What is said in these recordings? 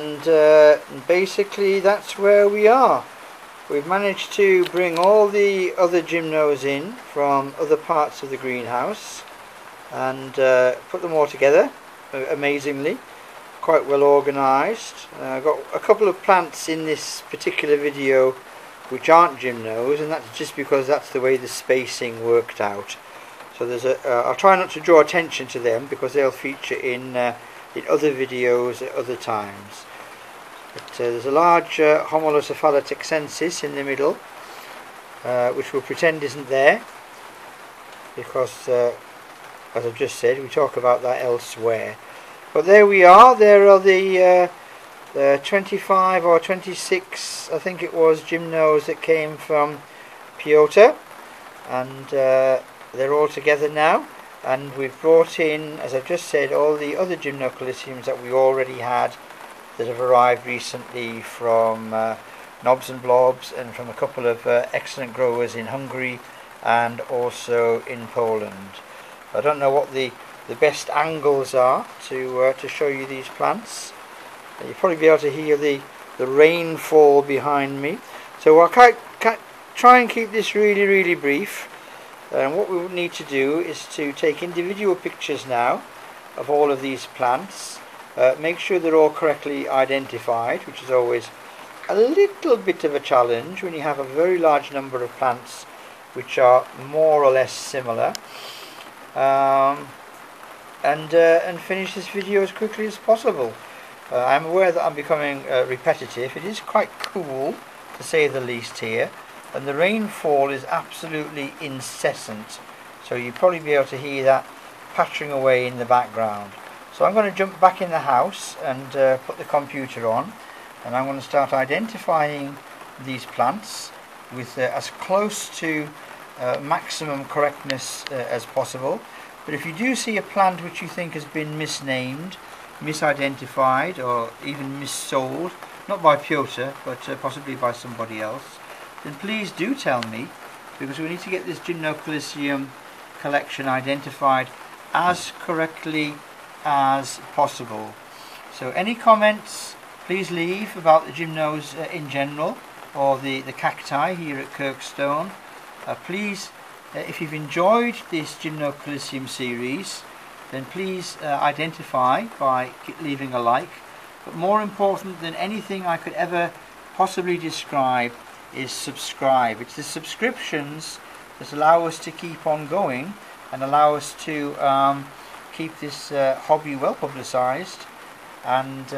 and basically that's where we are. We've managed to bring all the other gymnos in from other parts of the greenhouse and put them all together amazingly, quite well organised. I've got a couple of plants in this particular video which aren't gymnos, and that's just because that's the way the spacing worked out. So there's a, I'll try not to draw attention to them because they'll feature in other videos at other times. But there's a large Homalocephala texensis in the middle, which we'll pretend isn't there, because as I've just said, we talk about that elsewhere. But there we are. There are the 25 or 26, I think it was, gymnos that came from Piotr, and they're all together now. And we've brought in, as I've just said, all the other Gymnocalyciums that we already had that have arrived recently from Knobs and Blobs, and from a couple of excellent growers in Hungary and also in Poland. I don't know what the best angles are to show you these plants. You'll probably be able to hear the rainfall behind me. So I'll try and keep this really brief. And what we will need to do is to take individual pictures now of all of these plants. Make sure they're all correctly identified, which is always a little bit of a challenge when you have a very large number of plants which are more or less similar, and finish this video as quickly as possible. I'm aware that I'm becoming repetitive. It is quite cool, to say the least, here, and the rainfall is absolutely incessant, so you'll probably be able to hear that pattering away in the background. So I'm going to jump back in the house and put the computer on, and I'm going to start identifying these plants with as close to maximum correctness as possible. But if you do see a plant which you think has been misnamed, misidentified, or even missold, not by Piotr but possibly by somebody else, then please do tell me, because we need to get this Gymnocalycium collection identified as correctly as possible. So any comments please leave about the gymnos in general, or the cacti here at Kirkstone. Please, if you've enjoyed this Gymnocalycium series, then please identify by leaving a like. But more important than anything I could ever possibly describe is subscribe. It's the subscriptions that allow us to keep on going and allow us to keep this hobby well publicised, and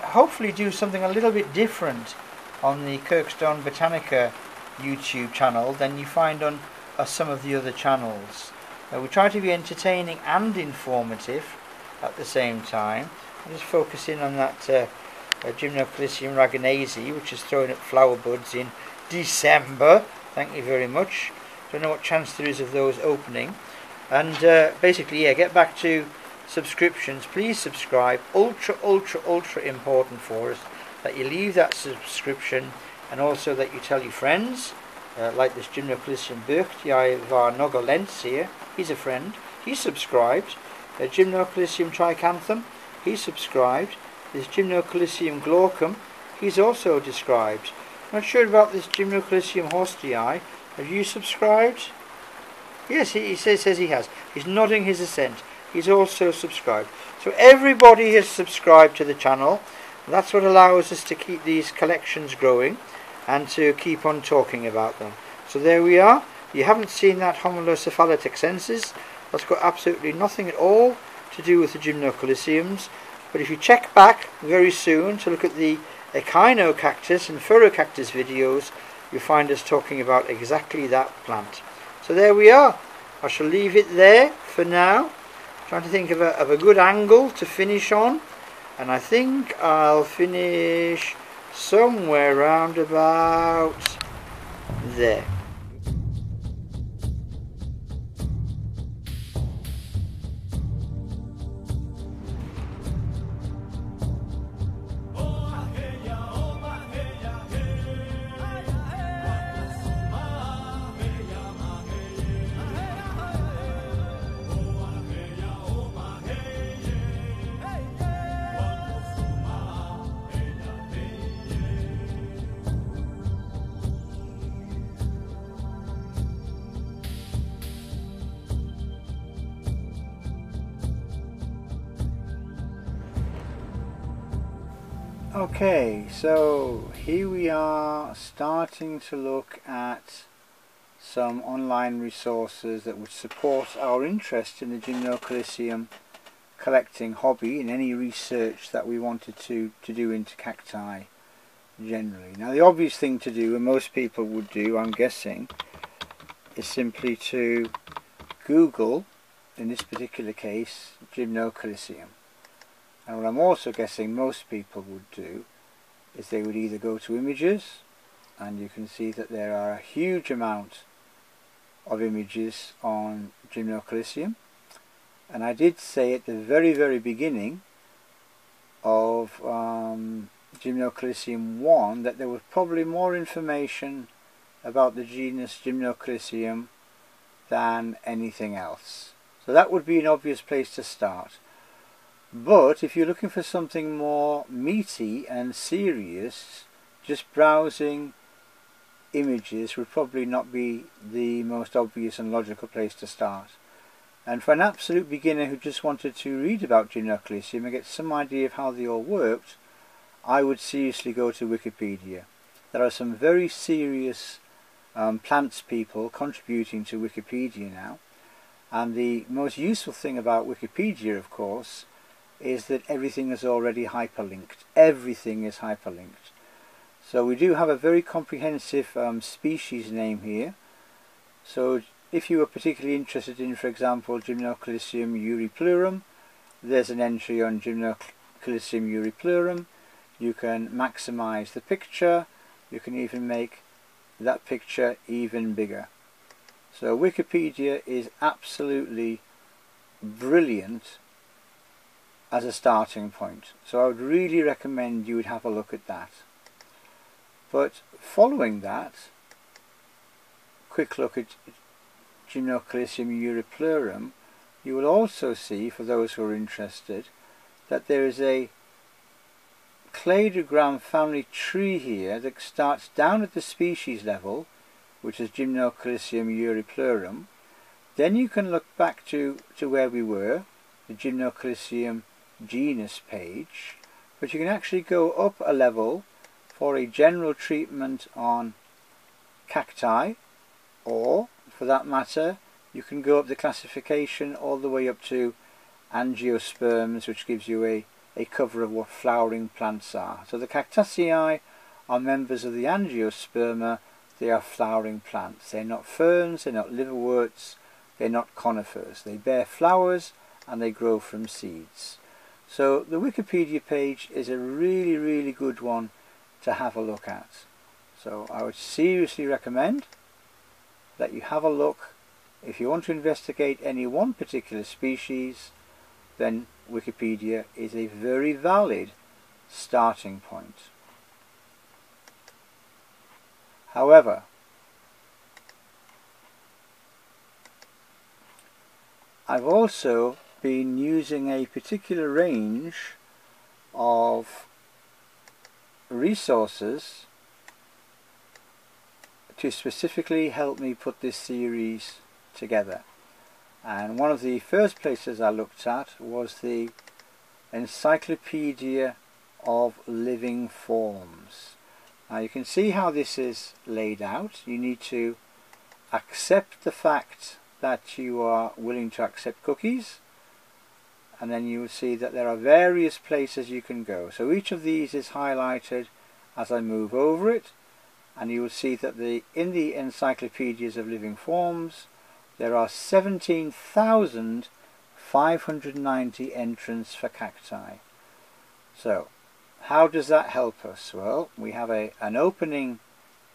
hopefully do something a little bit different on the Kirkstone Botanica YouTube channel than you find on some of the other channels. We try to be entertaining and informative at the same time. I'm just focusing on that Gymnocalycium raganesi, which is throwing up flower buds in December. Thank you very much. Don't know what chance there is of those opening. And basically, yeah, get back to subscriptions. Please subscribe. Ultra important for us that you leave that subscription, and also that you tell your friends, like this Gymnocalycium Burtii var. Noggle Lentz here. He's a friend. He subscribed. Gymnocalycium triacanthum. He subscribed. This Gymnocalycium glaucum. He's also described. Not sure about this Gymnocalycium horstii. Have you subscribed? Yes, he says he has. He's nodding his assent. He's also subscribed. So everybody has subscribed to the channel. That's what allows us to keep these collections growing and to keep on talking about them. So there we are. You haven't seen that Homalocephala texensis. That's got absolutely nothing at all to do with the Gymnocalyciums. But if you check back very soon to look at the Echinocactus and Furrocactus videos, you'll find us talking about exactly that plant. So there we are. I shall leave it there for now. I'm trying to think of a good angle to finish on, and I think I'll finish somewhere round about there. Okay, so here we are starting to look at some online resources that would support our interest in the Gymnocalycium collecting hobby and any research that we wanted to do into cacti generally. Now the obvious thing to do, and most people would do, I'm guessing, is simply to Google, in this particular case, Gymnocalycium. And what I'm also guessing most people would do is they would either go to images, and you can see that there are a huge amount of images on Gymnocalycium. And I did say at the very beginning of Gymnocalycium 1 that there was probably more information about the genus Gymnocalycium than anything else. So that would be an obvious place to start. But if you're looking for something more meaty and serious, just browsing images would probably not be the most obvious and logical place to start. And for an absolute beginner who just wanted to read about Gymnocalycium and get some idea of how they all worked, I would seriously go to Wikipedia. There are some very serious plants people contributing to Wikipedia now. And the most useful thing about Wikipedia, of course, is that everything is already hyperlinked. Everything is hyperlinked. So we do have a very comprehensive species name here. So if you were particularly interested in, for example, Gymnocalycium uripleurum, there's an entry on Gymnocalycium uripleurum. You can maximize the picture. You can even make that picture even bigger. So Wikipedia is absolutely brilliant as a starting point. So I would really recommend you would have a look at that. But following that, quick look at Gymnocalycium uripleurum, you will also see, for those who are interested, that there is a cladogram family tree here that starts down at the species level, which is Gymnocalycium uripleurum. Then you can look back to where we were, the Gymnocalycium genus page, but you can actually go up a level for a general treatment on cacti, or for that matter you can go up the classification all the way up to angiosperms, which gives you a cover of what flowering plants are. So the Cactaceae are members of the angiosperma. They are flowering plants. They're not ferns, they're not liverworts, they're not conifers. They bear flowers and they grow from seeds. So the Wikipedia page is a really good one to have a look at. So I would seriously recommend that you have a look. If you want to investigate any one particular species, then Wikipedia is a very valid starting point. However, I've also been using a particular range of resources to specifically help me put this series together. And one of the first places I looked at was the Encyclopedia of Living Forms. Now you can see how this is laid out. You need to accept the fact that you are willing to accept cookies, and then you will see that there are various places you can go. So each of these is highlighted as I move over it, and you will see that in the Encyclopedias of Living Forms there are 17,590 entrants for cacti. So how does that help us? Well, we have an opening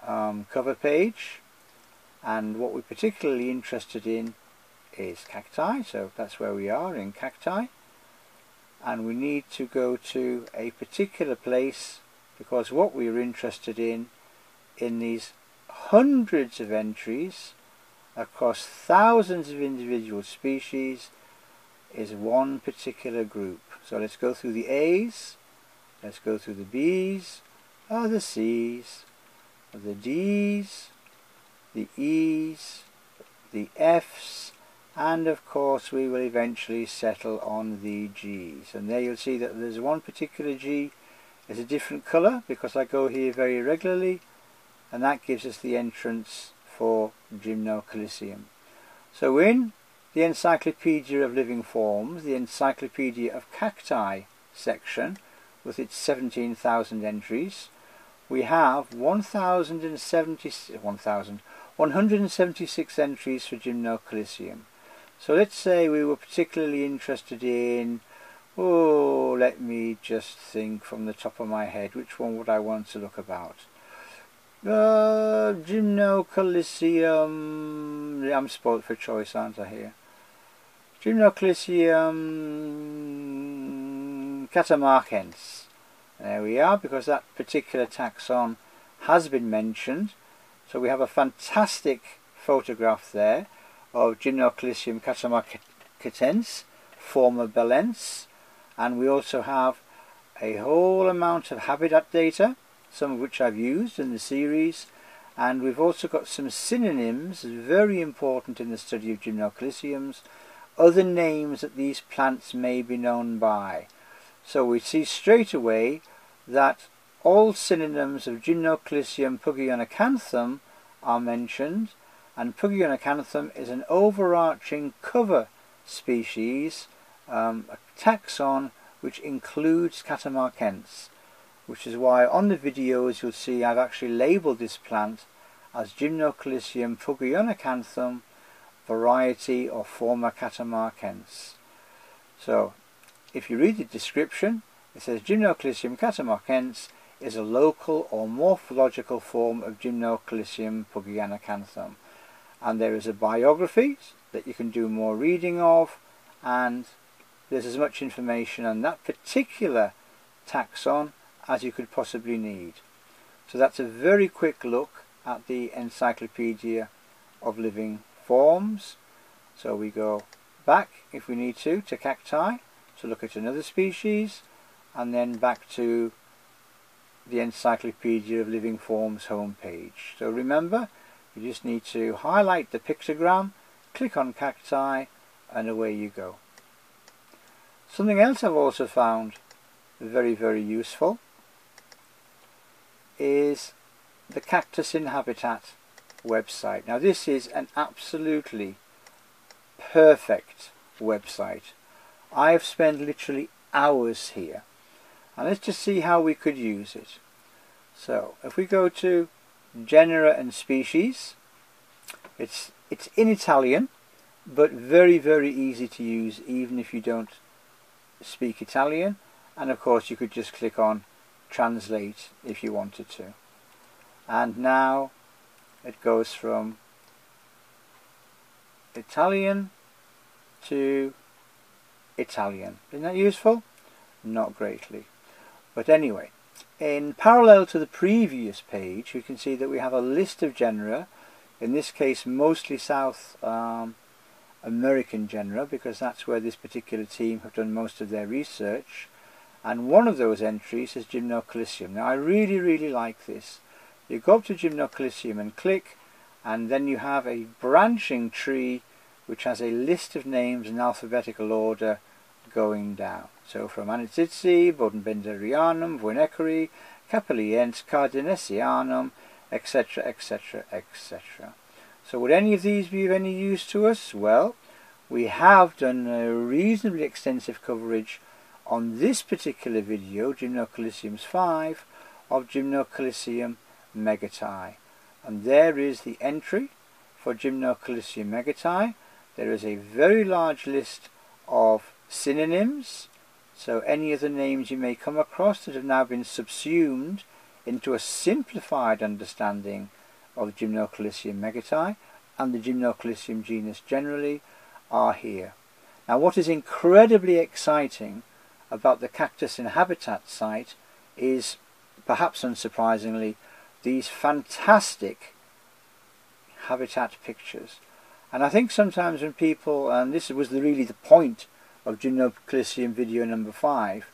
cover page, and what we're particularly interested in is cacti, so that's where we are, in cacti. And we need to go to a particular place, because what we're interested in these hundreds of entries across thousands of individual species, is one particular group. So let's go through the A's, let's go through the B's, the C's, the D's, the E's, the F's, and of course we will eventually settle on the G's. And there you'll see that there's one particular G is a different colour because I go here very regularly, and that gives us the entrance for Gymnocalycium. So in the Encyclopedia of Living Forms, the Encyclopedia of Cacti section, with its 17,000 entries, we have 1,176 entries for Gymnocalycium. So let's say we were particularly interested in, oh, let me just think from the top of my head, which one would I want to look about? Gymnocalycium, I'm spoilt for choice, aren't I here? Gymnocalycium catamarcense. There we are, because that particular taxon has been mentioned. So we have a fantastic photograph there of Gymnocalycium catamarcense, former Belenensis, and we also have a whole amount of habitat data, some of which I've used in the series, and we've also got some synonyms, very important in the study of Gymnocalyciums, other names that these plants may be known by. So we see straight away that all synonyms of Gymnocalycium pugionacanthum are mentioned, and pugionacanthum is an overarching cover species, a taxon which includes catamarcense, which is why on the videos you'll see I've actually labelled this plant as Gymnocalycium pugionacanthum variety or former catamarcense. So if you read the description, it says Gymnocalycium catamarcense is a local or morphological form of Gymnocalycium pugionacanthum, and there is a biography that you can do more reading of, and there's as much information on that particular taxon as you could possibly need. So that's a very quick look at the Encyclopedia of Living Forms. So we go back, if we need to cacti, to look at another species, and then back to the Encyclopedia of Living Forms homepage. So remember, you just need to highlight the pictogram, click on cacti, and away you go. Something else I've also found very, very useful is the Cactus in Habitat website. Now this is an absolutely perfect website. I have spent literally hours here, and let's just see how we could use it. So if we go to genera and species, it's in Italian, but very, very easy to use even if you don't speak Italian, and of course you could just click on translate if you wanted to. And now it goes from Italian to Italian. Isn't that useful? Not greatly. But anyway, in parallel to the previous page, you can see that we have a list of genera, in this case mostly South American genera, because that's where this particular team have done most of their research. And one of those entries is Gymnocalycium. Now I really, really like this. You go up to Gymnocalycium and click, and then you have a branching tree which has a list of names in alphabetical order going down. So from Anizitzi, Bodenbenderianum, Vuinekeri, Capelliense, Cardinesianum, etc, etc, etc. So would any of these be of any use to us? Well, we have done a reasonably extensive coverage on this particular video, Gymnocalyciums 5, of Gymnocalycium Megati. And there is the entry for Gymnocalycium Megati. There is a very large list of synonyms, so any of the names you may come across that have now been subsumed into a simplified understanding of Gymnocalycium Megati and the Gymnocalycium genus generally are here. Now what is incredibly exciting about the Cactus in Habitat site is, perhaps unsurprisingly, these fantastic habitat pictures. And I think sometimes when people, and this was really the point of Gymnocalycium video number 5,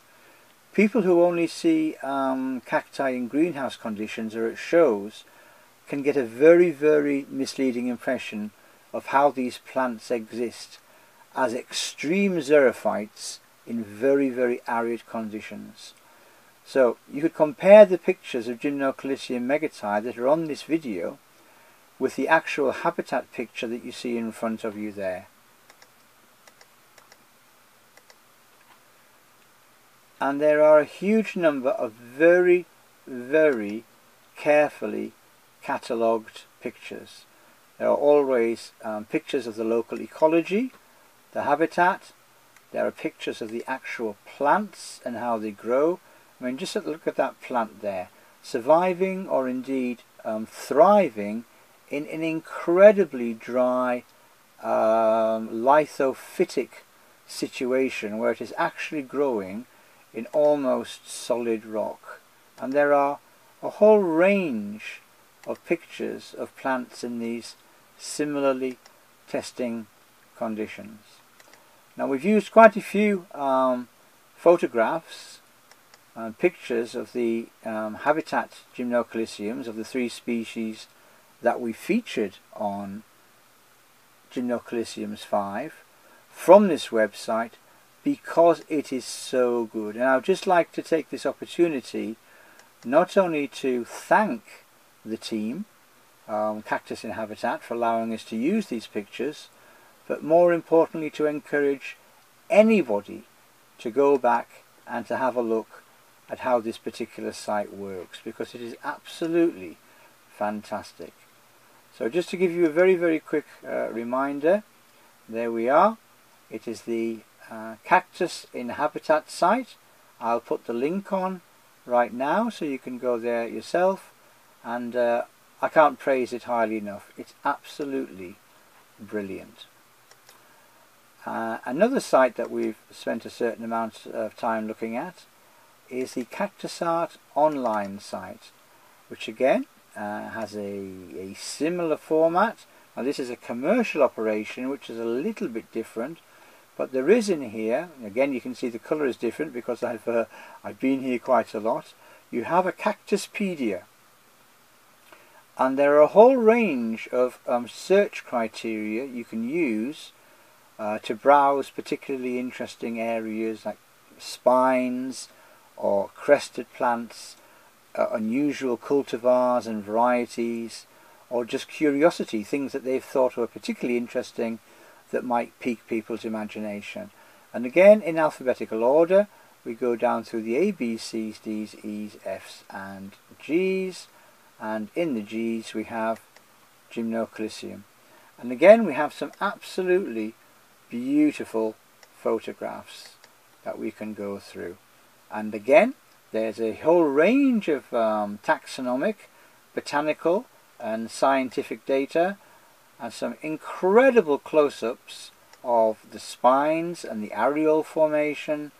people who only see cacti in greenhouse conditions or at shows can get a very, very misleading impression of how these plants exist as extreme xerophytes in very, very arid conditions. So you could compare the pictures of Gymnocalycium Megati that are on this video with the actual habitat picture that you see in front of you there. And there are a huge number of very, very carefully catalogued pictures. There are always pictures of the local ecology, the habitat. There are pictures of the actual plants and how they grow. I mean, just look at that plant there, surviving or indeed thriving in an incredibly dry lithophytic situation where it is actually growing in almost solid rock. And there are a whole range of pictures of plants in these similarly testing conditions. Now we've used quite a few photographs and pictures of the habitat Gymnocalyciums of the three species that we featured on Gymnocalyciums 5 from this website because it is so good. And I'd just like to take this opportunity not only to thank the team, Cactus in Habitat, for allowing us to use these pictures, but more importantly to encourage anybody to go back and to have a look at how this particular site works, because it is absolutely fantastic. So just to give you a very, very quick reminder, there we are. It is the Cactus in Habitat site. I'll put the link on right now so you can go there yourself, and I can't praise it highly enough. It's absolutely brilliant. Another site that we've spent a certain amount of time looking at is the Cactus Art online site, which again has a similar format. Now this is a commercial operation which is a little bit different, but there is in here, again you can see the colour is different because I've been here quite a lot, you have a Cactuspedia. And there are a whole range of search criteria you can use to browse particularly interesting areas like spines or crested plants, unusual cultivars and varieties, or just curiosity, things that they've thought were particularly interesting that might pique people's imagination. And again, in alphabetical order, we go down through the A, B, C's, D's, E's, F's and G's, and in the G's we have Gymnocalycium. And again we have some absolutely beautiful photographs that we can go through, and again there's a whole range of taxonomic, botanical and scientific data, and some incredible close-ups of the spines and the areole formation,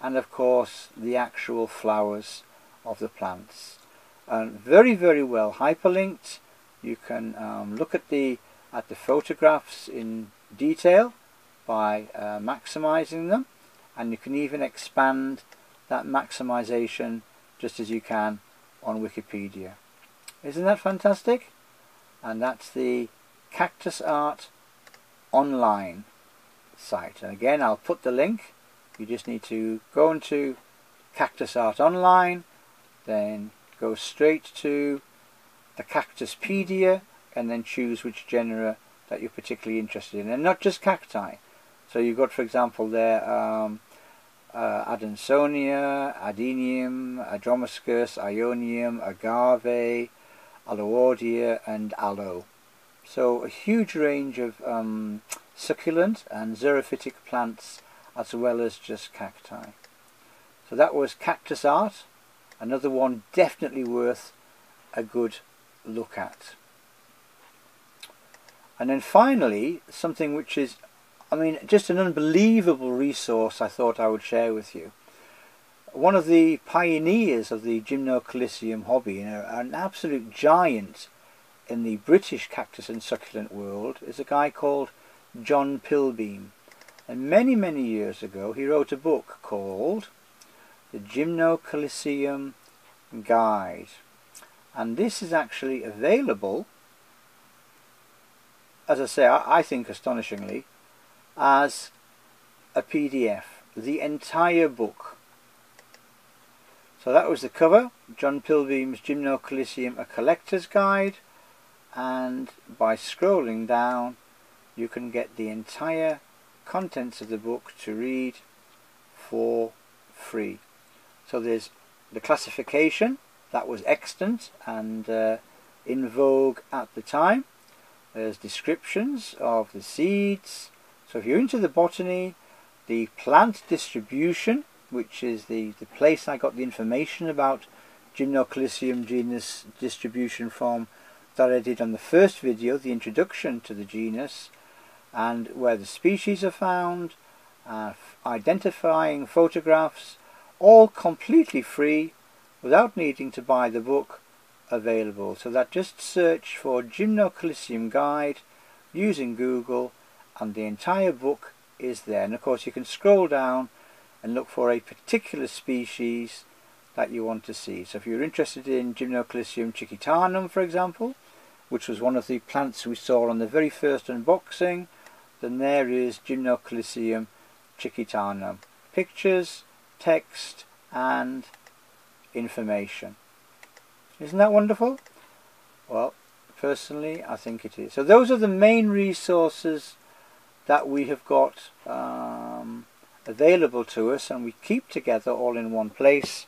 and of course the actual flowers of the plants. And very, very well hyperlinked. You can look at the photographs in detail by maximizing them, and you can even expand that maximization just as you can on Wikipedia. Isn't that fantastic? And that's the Cactus Art online site, and again I'll put the link. You just need to go into Cactus Art online, then go straight to the Cactuspedia, and then choose which genera that you're particularly interested in, and not just cacti. So you've got, for example, there Adansonia, Adenium, Adromuscus, Ionium, Agave, Aloeordia and Aloe. So a huge range of succulent and xerophytic plants as well as just cacti. So that was Cactus Art, another one definitely worth a good look at. And then finally, something which is, I mean, just an unbelievable resource I thought I would share with you. One of the pioneers of the Gymnocalycium hobby, and an absolute giant in the British cactus and succulent world, is a guy called John Pilbeam. And many, many years ago he wrote a book called The Gymnocalycium Guide. And this is actually available, as I say, I think astonishingly, as a PDF, the entire book. So that was the cover, John Pilbeam's Gymnocalycium, A Collector's Guide, and by scrolling down you can get the entire contents of the book to read for free. So there's the classification that was extant and in vogue at the time. There's descriptions of the seeds. So if you're into the botany, the plant distribution, which is the place I got the information about Gymnocalycium genus distribution from, that I did on the first video, the introduction to the genus, and where the species are found, identifying photographs, all completely free without needing to buy the book, available. So that just search for Gymnocalycium Guide using Google and the entire book is there. And of course you can scroll down and look for a particular species that you want to see. So if you're interested in Gymnocalycium Chiquitanum, for example, which was one of the plants we saw on the very first unboxing, then there is Gymnocalycium Chiquitanum. Pictures, text and information. Isn't that wonderful? Well, personally I think it is. So those are the main resources that we have got available to us, and we keep together all in one place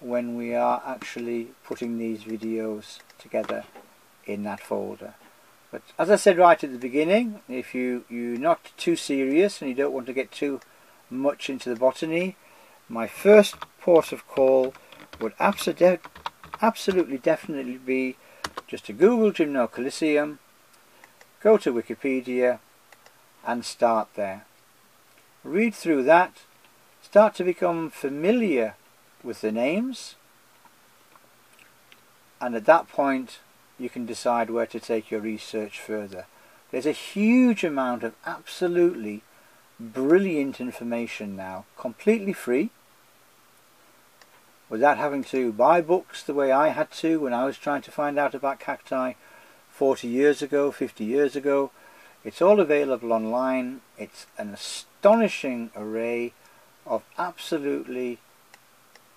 when we are actually putting these videos together in that folder. But as I said right at the beginning, if you're not too serious and you don't want to get too much into the botany, my first port of call would absolutely definitely be just to Google Gymnocalycium, go to Wikipedia and start there. Read through that, start to become familiar with the names, and at that point you can decide where to take your research further. There's a huge amount of absolutely brilliant information now, completely free, without having to buy books the way I had to when I was trying to find out about cacti 40 years ago, 50 years ago. It's all available online. It's an astonishing array of absolutely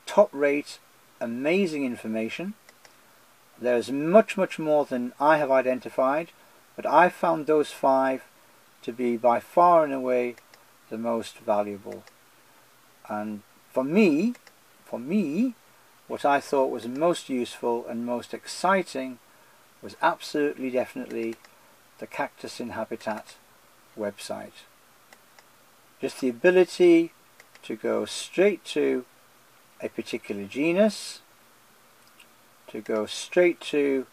top-rate, amazing information. There's much, much more than I have identified, but I found those five to be by far and away the most valuable. And for me, what I thought was most useful and most exciting was absolutely definitely the Cactus in Habitat website. Just the ability to go straight to a particular genus, to go straight to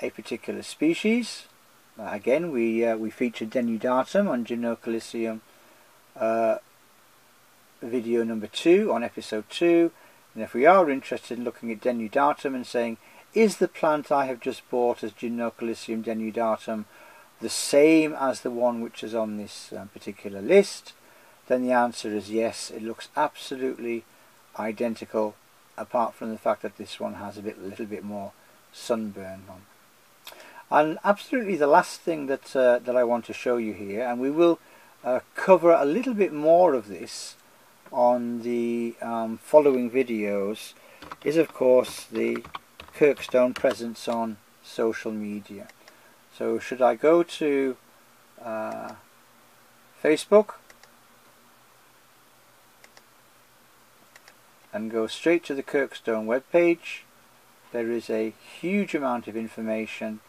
a particular species. Again, we featured Denudatum on Gymnocalycium video number 2 on episode 2. And if we are interested in looking at Denudatum and saying, is the plant I have just bought as Gymnocalycium Denudatum the same as the one which is on this particular list, then the answer is yes, it looks absolutely identical, apart from the fact that this one has a little bit more sunburn on. And absolutely the last thing that, I want to show you here, and we will cover a little bit more of this on the following videos, is of course the Kirkstone presence on social media. So should I go to Facebook and go straight to the Kirkstone webpage, there is a huge amount of information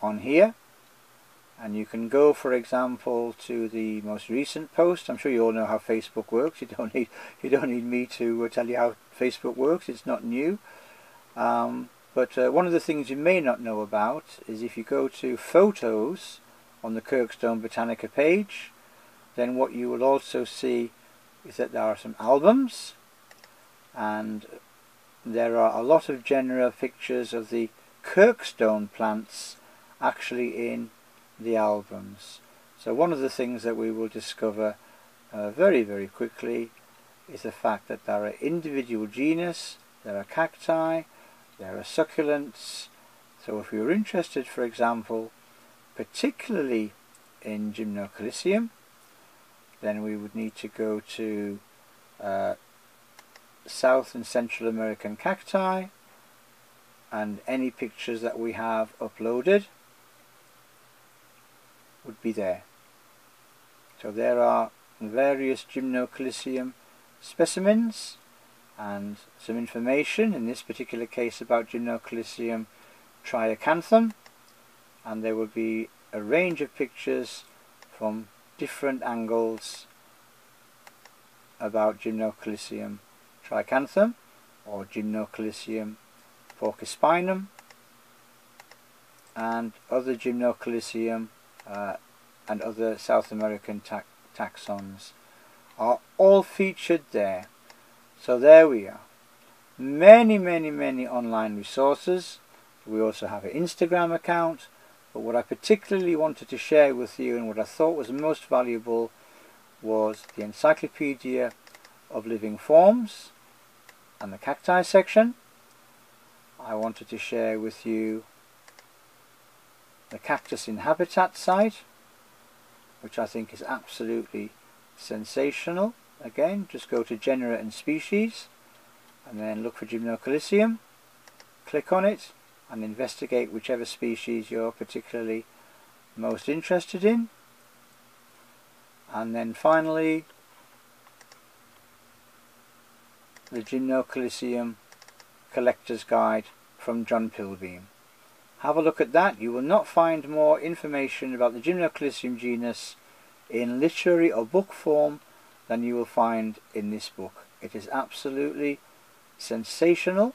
on here, and you can go, for example, to the most recent post. I'm sure you all know how Facebook works. You don't need me to tell you how Facebook works. It's not new. But one of the things you may not know about is if you go to photos on the Kirkstone Botanica page, then what you will also see is that there are some albums, and there are a lot of genera pictures of the Kirkstone plants actually in the albums. So one of the things that we will discover very, very quickly is the fact that there are individual genus, there are cacti, there are succulents. So if you're interested, for example, particularly in Gymnocalycium, then we would need to go to South and Central American cacti and any pictures that we have uploaded would be there. So there are various Gymnocalycium specimens and some information, in this particular case about Gymnocalycium triacanthum, and there will be a range of pictures from different angles about Gymnocalycium triacanthum or Gymnocalycium porcospinum and other Gymnocalycium and other South American taxons are all featured there. So there we are. Many online resources. We also have an Instagram account, but what I particularly wanted to share with you and what I thought was most valuable was the Encyclopedia of Living Forms and the cacti section. I wanted to share with you the Cactus in Habitat site, which I think is absolutely sensational. Again, just go to genera and species and then look for Gymnocalycium, click on it and investigate whichever species you're particularly most interested in. And then finally the Gymnocalycium Collector's Guide from John Pilbeam. Have a look at that. You will not find more information about the Gymnocalycium genus in literary or book form than you will find in this book. It is absolutely sensational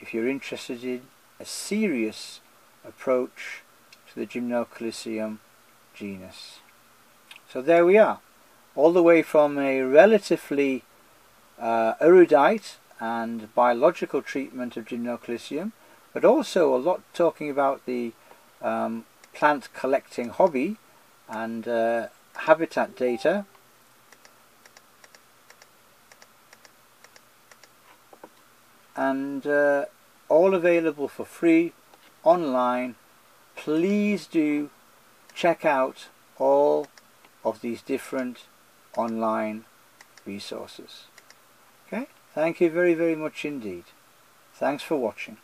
if you're interested in a serious approach to the Gymnocalycium genus. So there we are, all the way from a relatively erudite and biological treatment of Gymnocalycium, but also a lot talking about the plant collecting hobby and habitat data, and all available for free online. Please do check out all of these different online resources. Okay, thank you very much indeed. Thanks for watching.